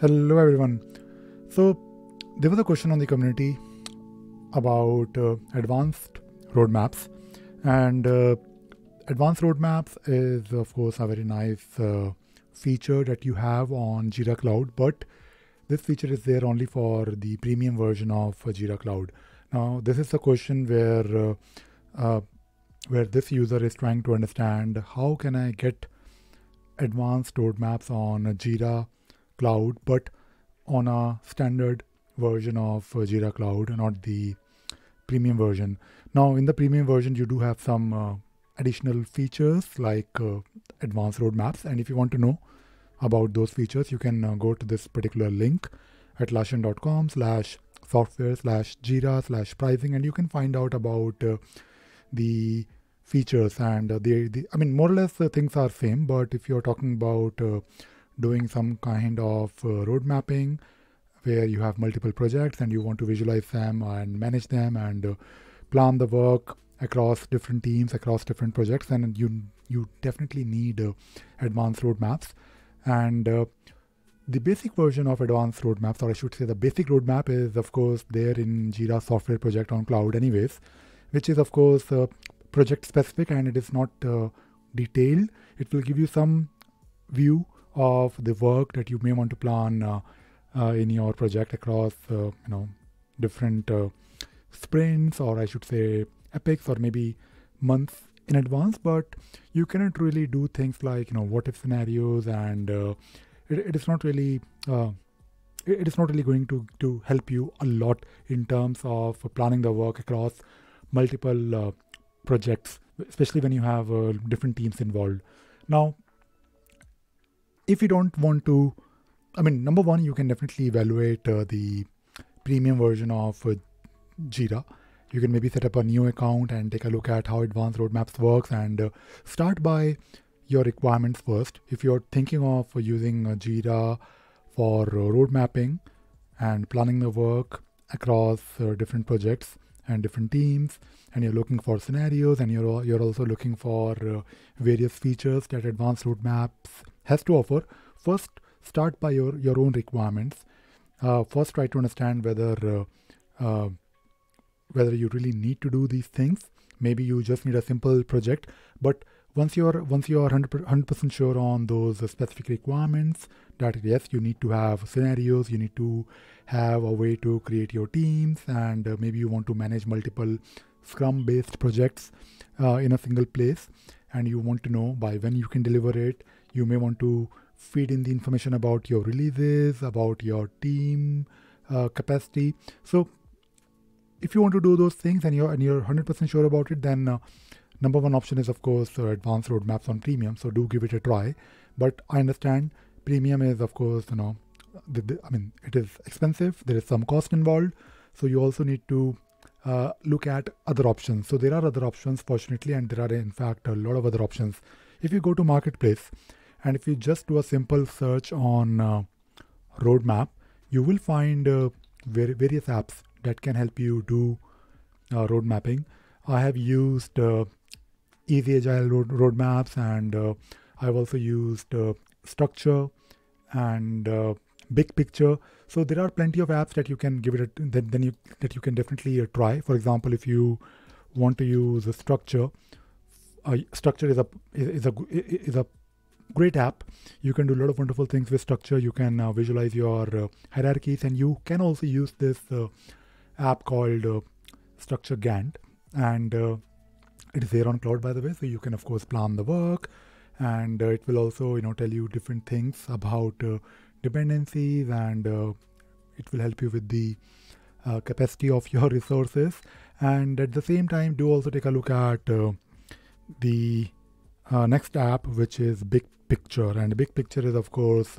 Hello everyone. So there was a question on the community about advanced roadmaps, and advanced roadmaps is of course a very nice feature that you have on Jira Cloud, but this feature is there only for the premium version of Jira Cloud. Now this is the question where this user is trying to understand how can I get advanced roadmaps on Jira Cloud, but on a standard version of Jira Cloud, not the premium version. Now in the premium version, you do have some additional features like advanced roadmaps. And if you want to know about those features, you can go to this particular link at atlassian.com/software/jira/pricing, and you can find out about the features. And I mean, more or less things are same, but if you're talking about doing some kind of road mapping where you have multiple projects and you want to visualize them and manage them and plan the work across different teams, across different projects, and you definitely need advanced roadmaps. And the basic version of advanced roadmaps, or I should say the basic roadmap, is of course there in Jira Software project on cloud anyways, which is of course project specific, and it is not detailed. It will give you some view of the work that you may want to plan in your project across different sprints, or I should say epics, or maybe months in advance. But you cannot really do things like what if scenarios, and it is not really going to help you a lot in terms of planning the work across multiple projects, especially when you have different teams involved. Now, if you don't want to, I mean, number one, you can definitely evaluate the premium version of Jira. You can maybe set up a new account and take a look at how advanced roadmaps works, and start by your requirements first. If you're thinking of using Jira for road mapping and planning the work across different projects and different teams, and you're looking for scenarios, and you're also looking for various features that advanced roadmaps has to offer, first start by your own requirements. First try to understand whether you really need to do these things. Maybe you just need a simple project, but once you're 100% sure on those specific requirements, that yes, you need to have scenarios, you need to have a way to create your teams, and maybe you want to manage multiple Scrum based projects in a single place, and you want to know by when you can deliver it. You may want to feed in the information about your releases, about your team capacity. So if you want to do those things and you're 100% sure about it, then number one option is of course advanced roadmaps on premium. So do give it a try. But I understand premium is of course, it is expensive. There is some cost involved. So you also need to look at other options. So there are other options, fortunately, and there are in fact a lot of other options. If you go to marketplace and if you just do a simple search on roadmap, you will find various apps that can help you do road mapping. I have used Easy Agile Roadmaps, and I've also used Structure and BigPicture. So there are plenty of apps that you can give it that you can definitely try. For example, if you want to use a Structure, Structure is a great app. You can do a lot of wonderful things with Structure. You can visualize your hierarchies, and you can also use this app called Structure Gantt, and it is there on cloud, by the way, so you can of course plan the work, and it will also tell you different things about dependencies, and it will help you with the capacity of your resources. And at the same time, do also take a look at the next app, which is BigPicture, and BigPicture is of course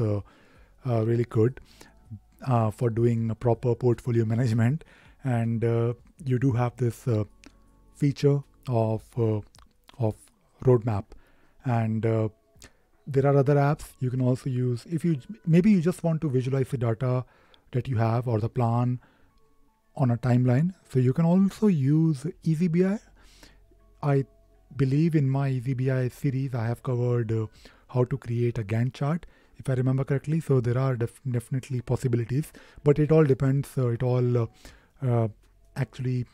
really good for doing a proper portfolio management. And you do have this feature of roadmap, and there are other apps you can also use. If you maybe you just want to visualize the data that you have or the plan on a timeline, so you can also use eazyBI. I believe in my eazyBI series I have covered how to create a Gantt chart. if I remember correctly. So there are definitely possibilities, but it all depends. It all actually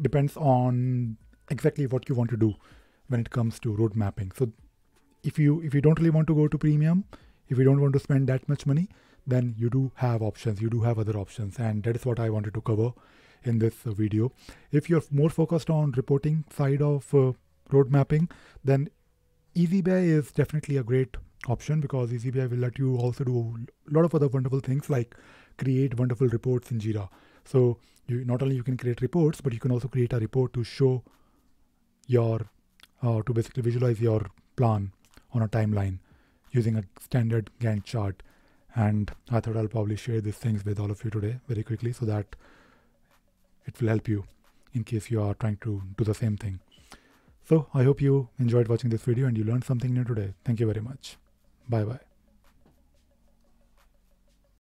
depends on exactly what you want to do when it comes to road mapping. So if you don't really want to go to premium, if you don't want to spend that much money, then you do have options. You do have other options, and that is what I wanted to cover in this video. If you're more focused on reporting side of road mapping, then eazyBI is definitely a great option, because eazyBI will let you also do a lot of other wonderful things like create wonderful reports in Jira. So you can create reports, but you can also create a report to show your, to basically visualize your plan on a timeline using a standard Gantt chart. And I thought I'll probably share these things with all of you today very quickly, so that it will help you in case you are trying to do the same thing. So I hope you enjoyed watching this video and you learned something new today. Thank you very much. Bye bye.